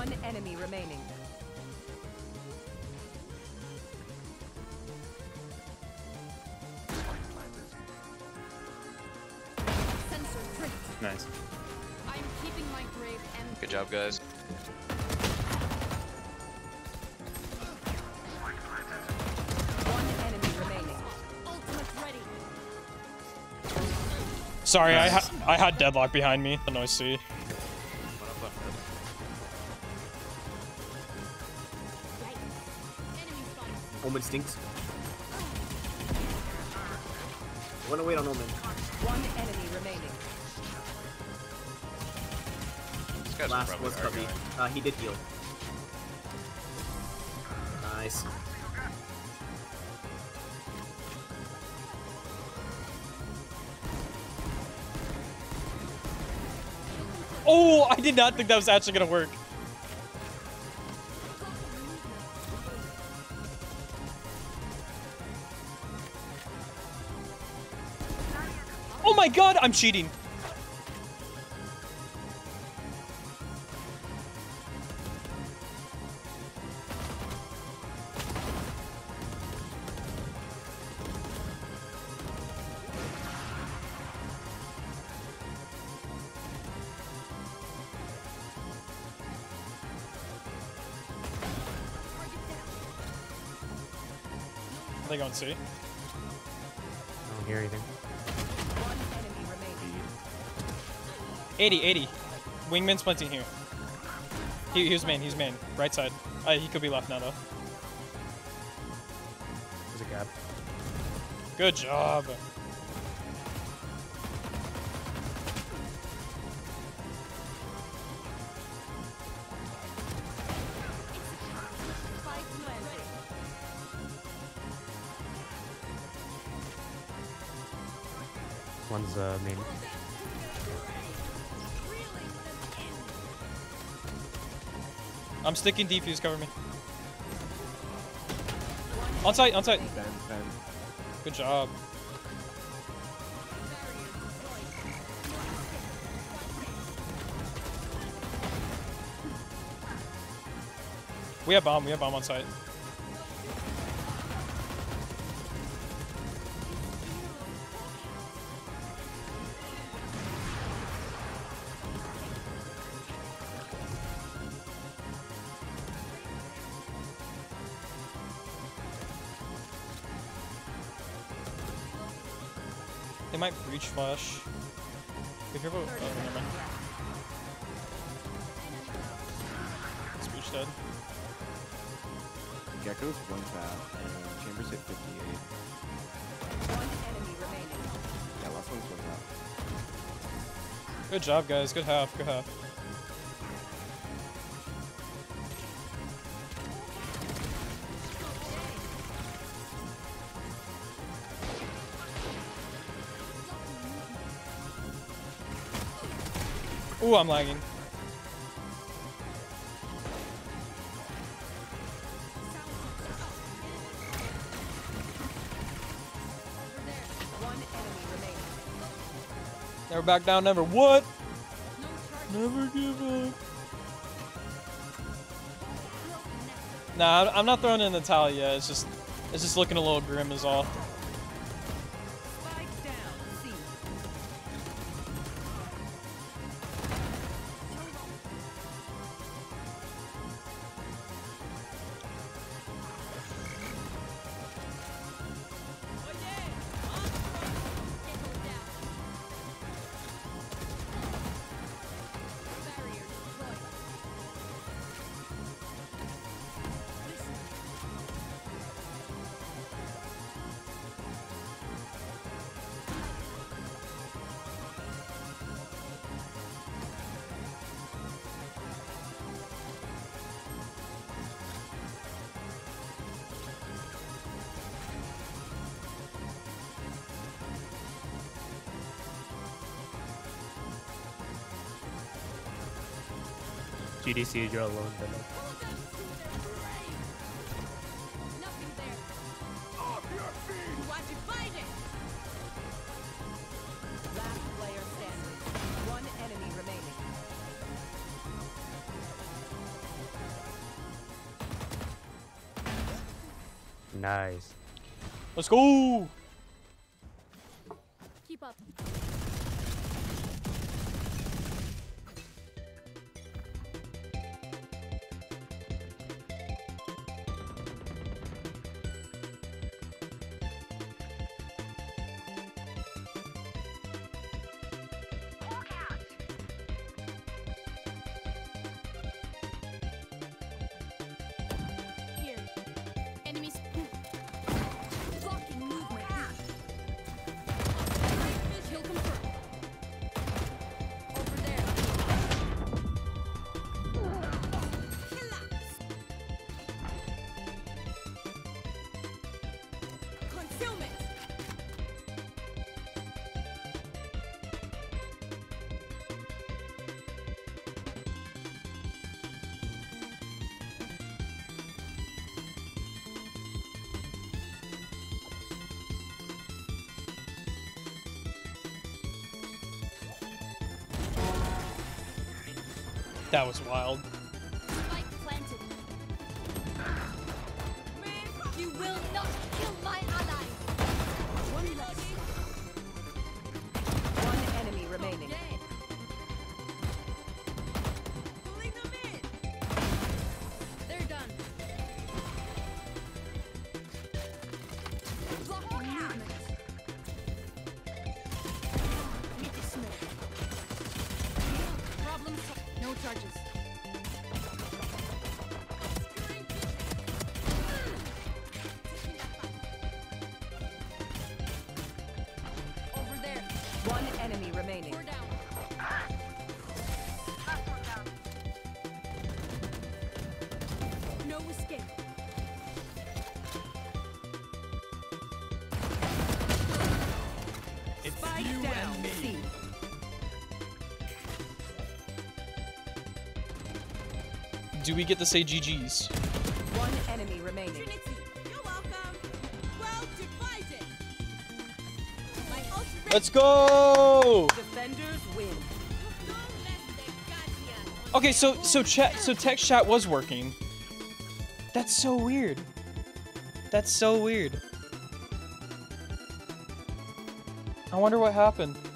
One enemy remaining. Nice. I'm keeping my grave empty. Good job, guys. Sorry, nice. I had Deadlock behind me. I see. Omen stinks. I wanna wait on Omen. One enemy remaining. This guy's last was Cubby. He did heal. Nice. Oh, I did not think that was actually gonna work. Oh my god, I'm cheating. They going C. I don't hear anything. 80, 80. Wingman splinting here. He was main. Right side. He could be left now though. There's a gap. Good job. One's main. I'm sticking defuse, cover me. On site, on site. Good job. We have bomb on site. They might breach flash. We hear about. Oh, never mind. It's breach dead. Gecko's one tap, and Chamber's hit 58. One enemy remaining. Yeah, last one's one tap. Good job, guys. Good half. Good half. Ooh, I'm lagging. Never back down, never what? Never give up. Nah, I'm not throwing in Natalia. It's just looking a little grim is all. GDC, you're alone. Nice. Let's go. Keep up. That was wild. Spike planted. You will not kill my ally. One less. One enemy remaining. Pulling them in. They're done. Block movement. Meet the snow. Problem solved. No charges. Over there. One enemy remaining. We're down. Last one down. No escape. It's Spike you down. And me. C. Do we get to say GG's? One enemy remaining. Trinity, you're welcome. Well divided. My ultimate. Let's go! Defenders win. Okay, so text chat was working. That's so weird. I wonder what happened.